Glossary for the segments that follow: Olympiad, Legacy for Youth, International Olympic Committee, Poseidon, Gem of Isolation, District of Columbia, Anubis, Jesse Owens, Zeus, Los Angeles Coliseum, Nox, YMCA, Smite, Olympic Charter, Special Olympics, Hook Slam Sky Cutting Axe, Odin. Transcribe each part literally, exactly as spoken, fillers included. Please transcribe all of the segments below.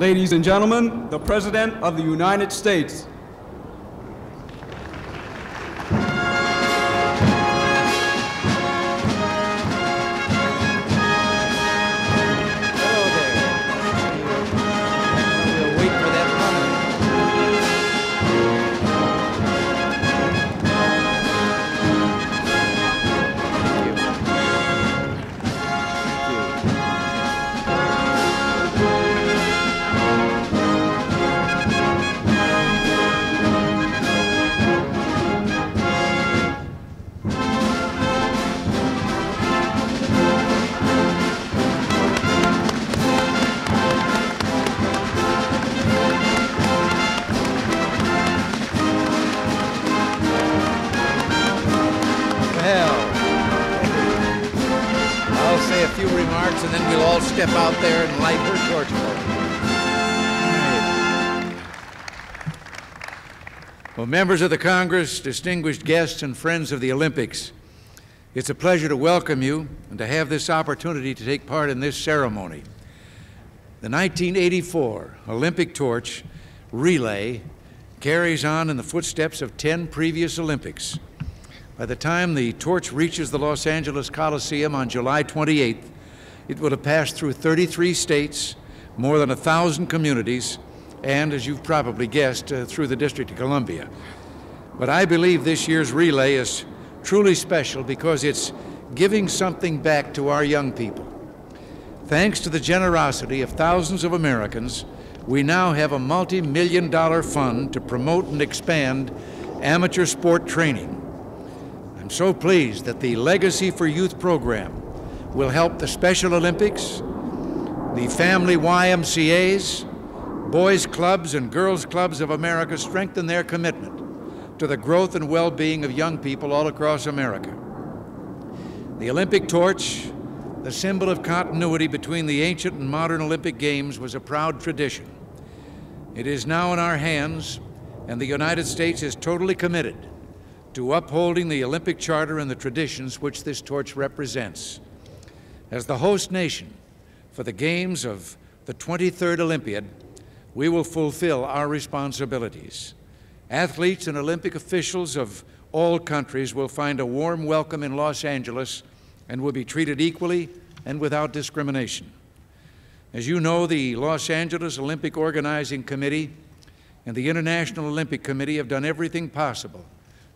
ladies and gentlemen, the President of the United States. Step out there and light her torch for me. Well, members of the Congress, distinguished guests, and friends of the Olympics, it's a pleasure to welcome you and to have this opportunity to take part in this ceremony. The nineteen eighty-four Olympic torch relay carries on in the footsteps of ten previous Olympics. By the time the torch reaches the Los Angeles Coliseum on July twenty-eighth, it will have passed through thirty-three states, more than one thousand communities, and, as you've probably guessed, uh, through the District of Columbia. But I believe this year's relay is truly special because it's giving something back to our young people. Thanks to the generosity of thousands of Americans, we now have a multi-million dollar fund to promote and expand amateur sport training. I'm so pleased that the Legacy for Youth program will help the Special Olympics, the family Y M C As, boys clubs and girls clubs of America strengthen their commitment to the growth and well-being of young people all across America. The Olympic torch, the symbol of continuity between the ancient and modern Olympic Games, was a proud tradition. It is now in our hands, and the United States is totally committed to upholding the Olympic Charter and the traditions which this torch represents. As the host nation for the Games of the twenty-third Olympiad, we will fulfill our responsibilities. Athletes and Olympic officials of all countries will find a warm welcome in Los Angeles and will be treated equally and without discrimination. As you know, the Los Angeles Olympic Organizing Committee and the International Olympic Committee have done everything possible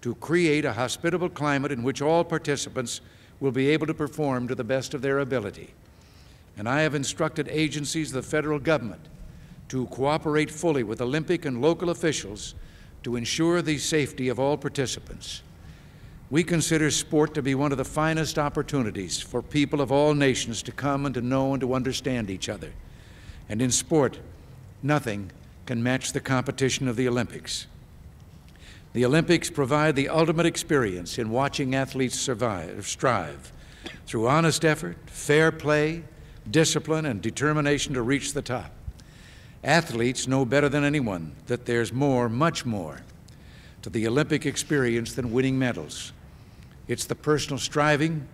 to create a hospitable climate in which all participants will be able to perform to the best of their ability. And I have instructed agencies of the federal government to cooperate fully with Olympic and local officials to ensure the safety of all participants. We consider sport to be one of the finest opportunities for people of all nations to come and to know and to understand each other. And in sport, nothing can match the competition of the Olympics. The Olympics provide the ultimate experience in watching athletes survive, strive through honest effort, fair play, discipline, and determination to reach the top. Athletes know better than anyone that there's more, much more, to the Olympic experience than winning medals. It's the personal striving,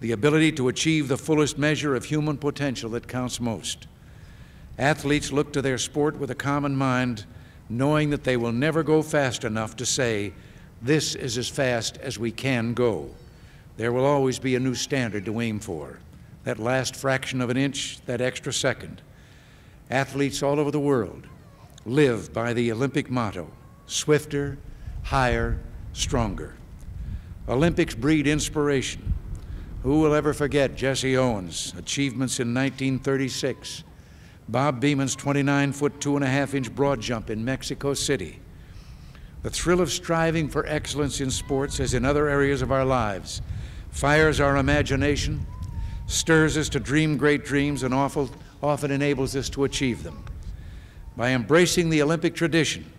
the ability to achieve the fullest measure of human potential that counts most. Athletes look to their sport with a common mind, knowing that they will never go fast enough to say, this is as fast as we can go. There will always be a new standard to aim for, that last fraction of an inch, that extra second. Athletes all over the world live by the Olympic motto, swifter, higher, stronger. Olympics breed inspiration. Who will ever forget Jesse Owens' achievements in nineteen thirty-six? Bob Beeman's twenty-nine foot, two and a half inch broad jump in Mexico City. The thrill of striving for excellence in sports, as in other areas of our lives, fires our imagination, stirs us to dream great dreams, and often enables us to achieve them. By embracing the Olympic tradition,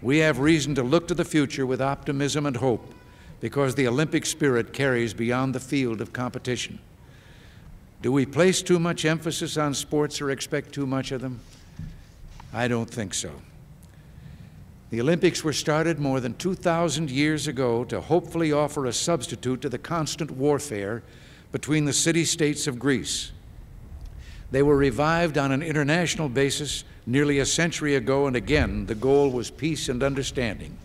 we have reason to look to the future with optimism and hope, because the Olympic spirit carries beyond the field of competition. Do we place too much emphasis on sports or expect too much of them? I don't think so. The Olympics were started more than two thousand years ago to hopefully offer a substitute to the constant warfare between the city-states of Greece. They were revived on an international basis nearly a century ago, and again, the goal was peace and understanding.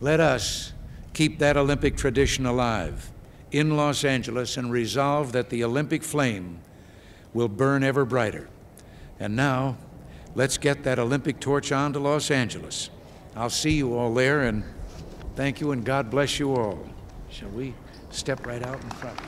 Let us keep that Olympic tradition alive in Los Angeles and resolve that the Olympic flame will burn ever brighter. And now, let's get that Olympic torch on to Los Angeles. I'll see you all there, and thank you, and God bless you all. Shall we step right out in front?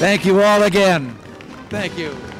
Thank you all again. Thank you.